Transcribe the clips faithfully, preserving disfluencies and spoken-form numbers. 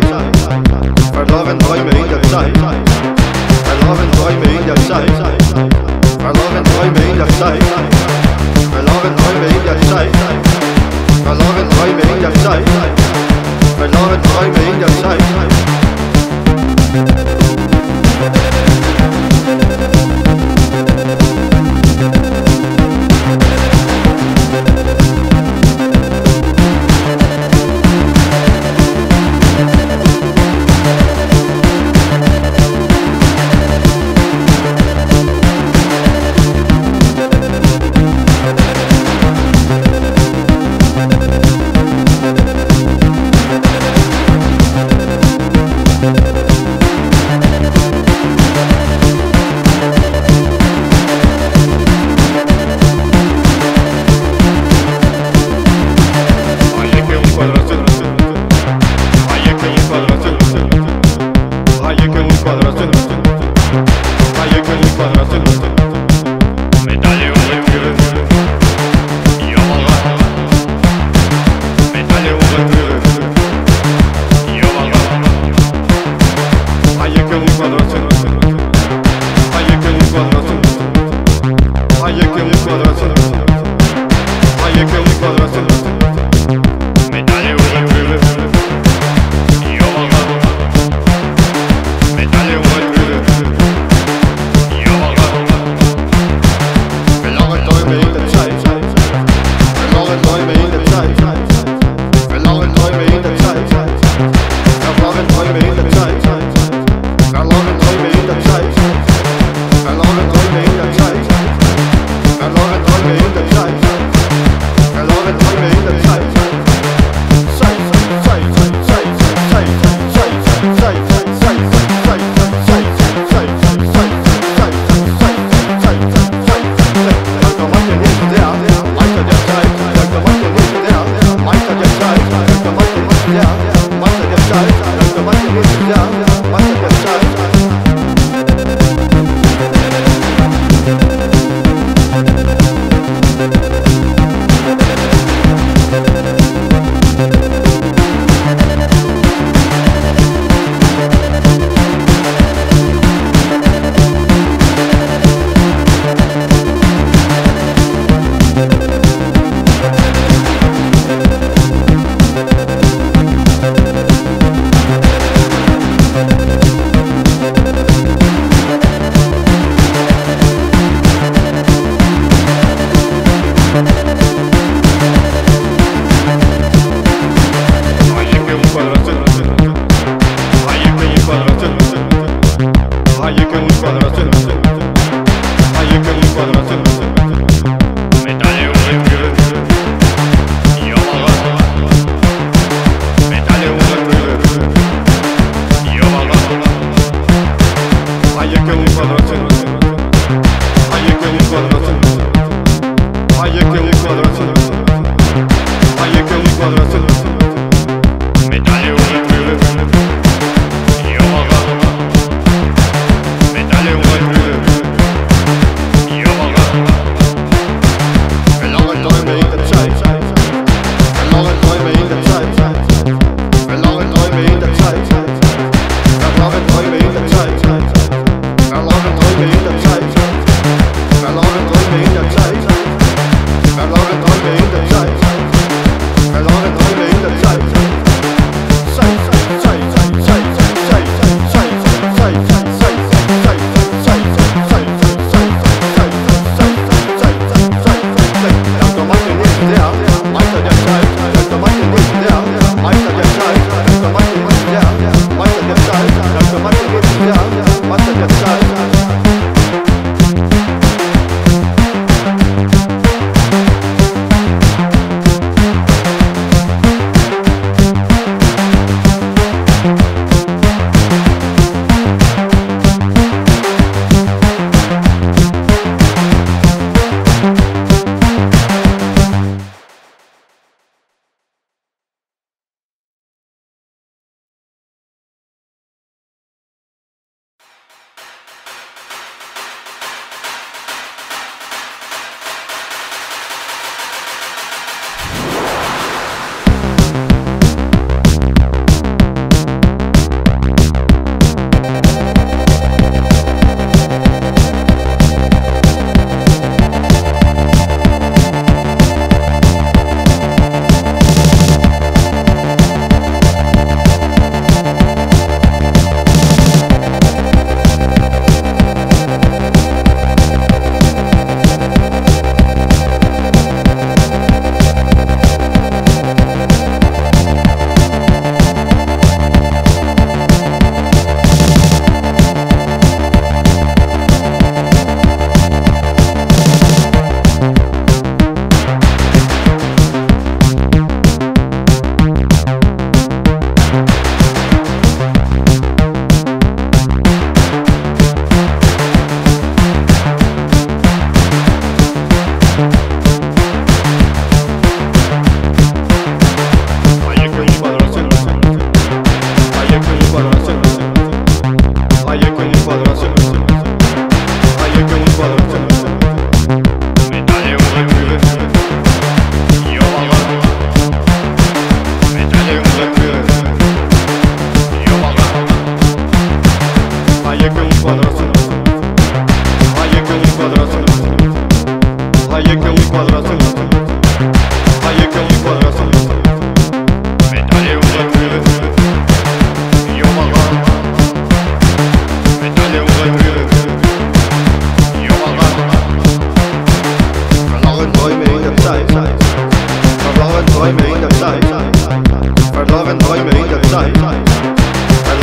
Zeit, verloren Träume in der Zeit, verloren Träume in der Zeit, verloren Träume in der Zeit, verloren Träume in der Zeit, verloren Träume in der Zeit, verloren Träume in der Zeit.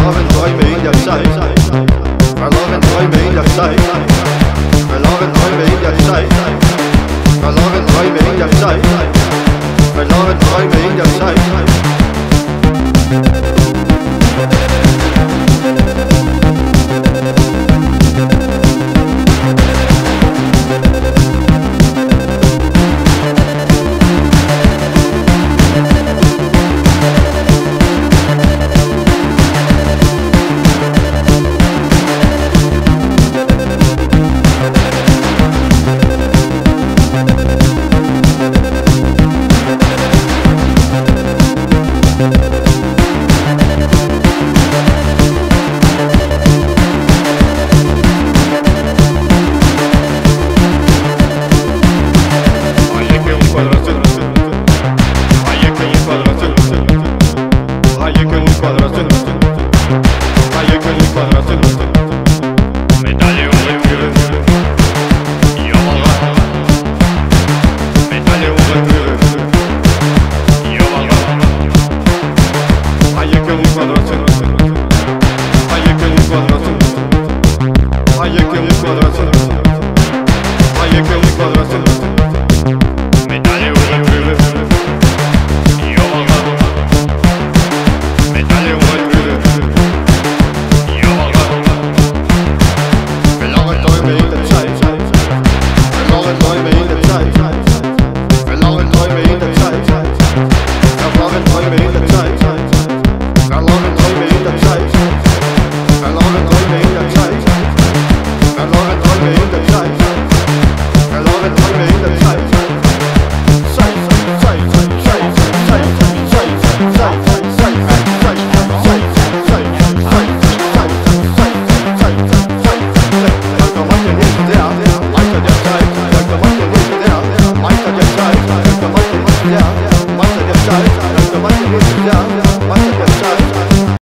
love and joy being your sight. My love and joy being your sight. My love and joy being your sight. My love and joy being your sight. My love and joy being your sight.